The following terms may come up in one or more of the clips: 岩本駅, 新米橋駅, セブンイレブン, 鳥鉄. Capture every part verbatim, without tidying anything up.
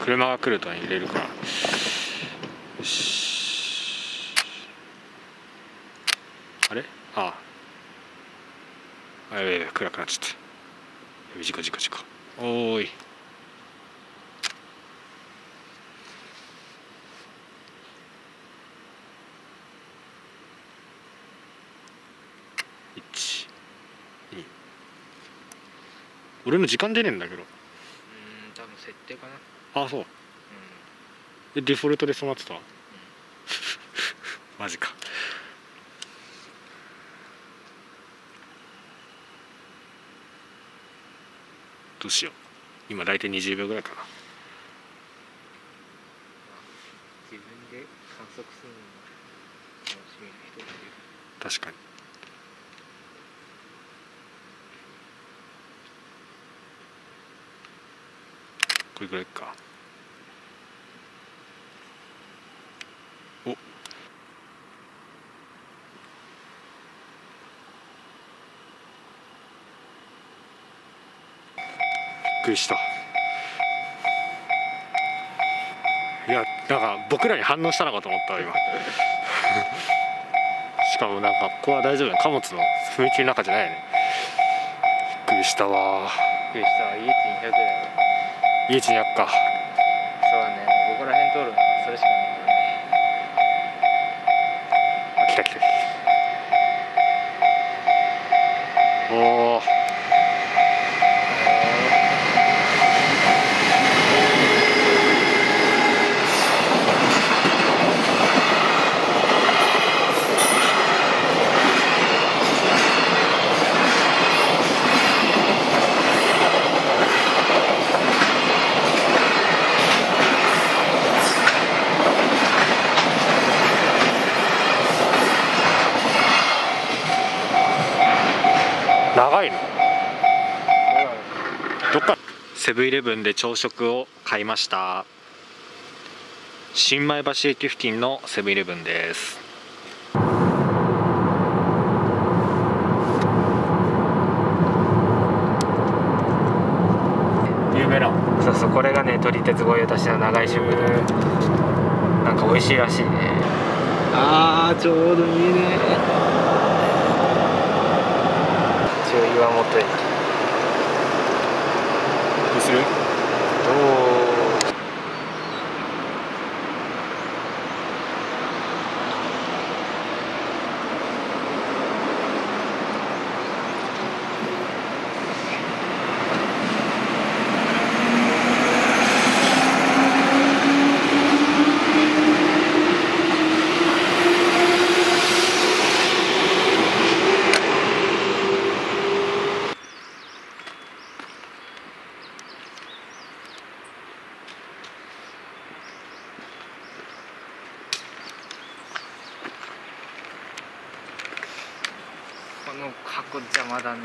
車が来ると入れるから。よし。あれ？ああ。あ、やべやべ、暗くなっちゃった。やべ、事故事故事故。おーい。いち、に。俺の時間出ねえんだけど。うん、多分設定かな。ああ、そう、うん、でデフォルトで染まってた、うん、マジか。どうしよう、今大体にじゅうびょうぐらいかな。自分で観測するのも楽しみな人がいる。確かに。これぐらいか。お。びっくりした。いや、なんか僕らに反応したのかと思った今。しかもなんかここは大丈夫、貨物の踏切の中じゃないよね。びっくりしたわ。びっくりした。イエティにひゃくだよ。いい地にあっか。そうだね、ここら辺通るのそれしかないからね。あ、来た来た来た。おお、長いの。どっかセブンイレブンで朝食を買いました。新米橋駅付近のセブンイレブンです。有名な、そうそう、これがね、鳥鉄御用達の長い食堂。なんか美味しいらしいね。あー、ちょうどいいね。岩本駅。どうする？どこっち邪魔だね。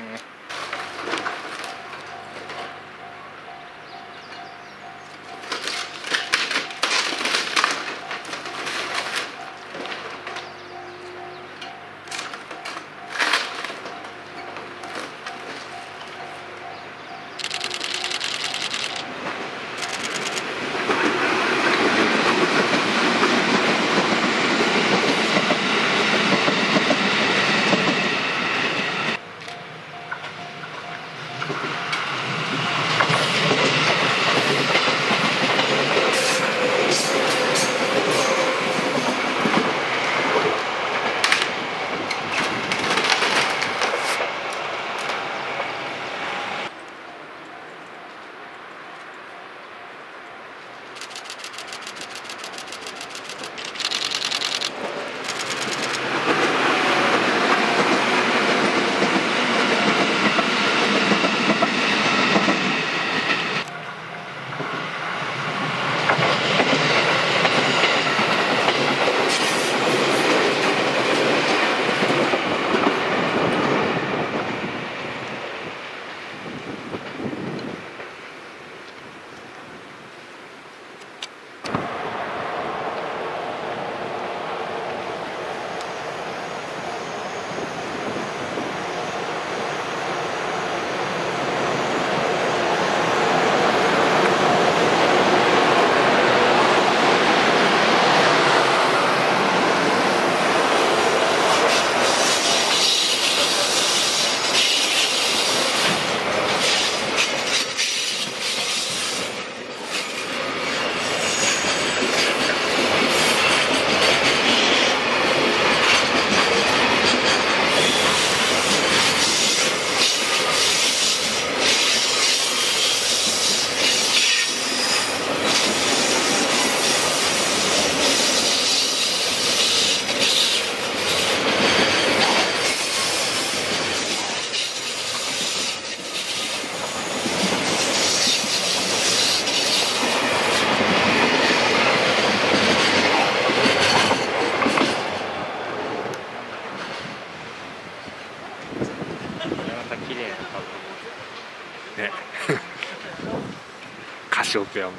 しょうペアも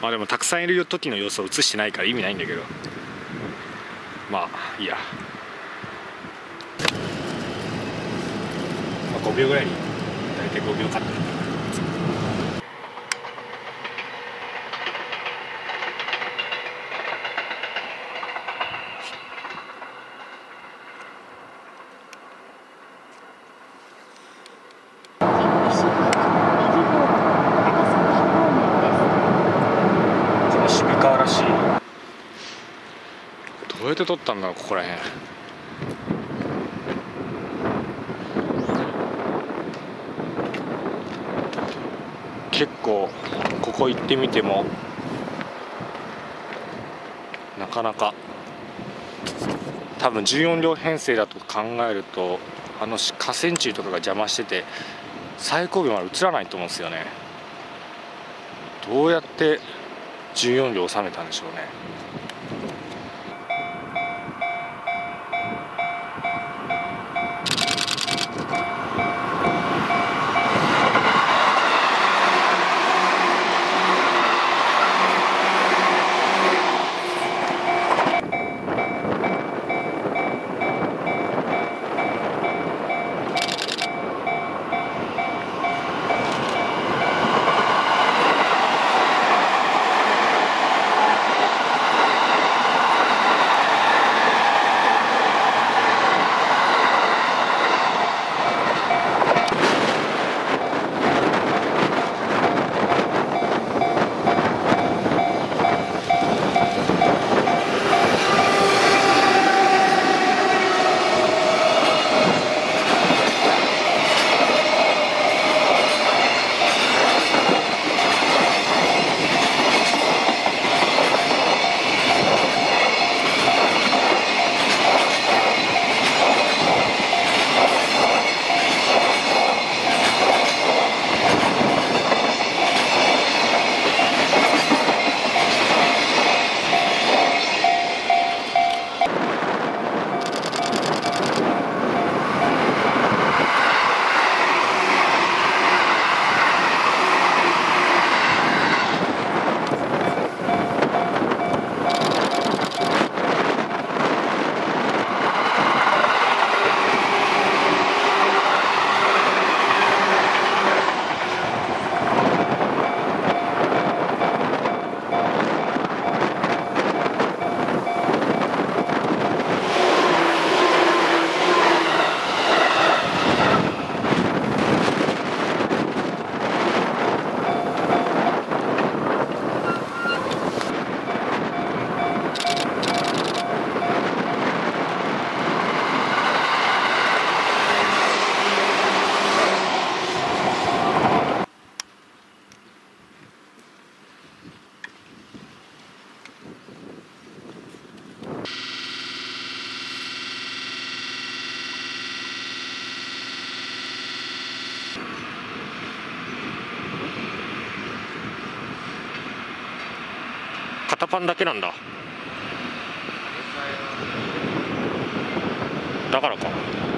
まあでもたくさんいる時の様子を映してないから意味ないんだけど、まあいいや、まあ、ごびょうぐらいに大体ごびょうカット。どうやって撮ったんだろう、ここらへん。結構ここ行ってみてもなかなか、多分じゅうよんりょうへんせいだと考えるとあの河川敷とかが邪魔してて最後尾まで映らないと思うんですよね。どうやってじゅうよんりょう収めたんでしょうね。肩パンだけなんだ。だからか。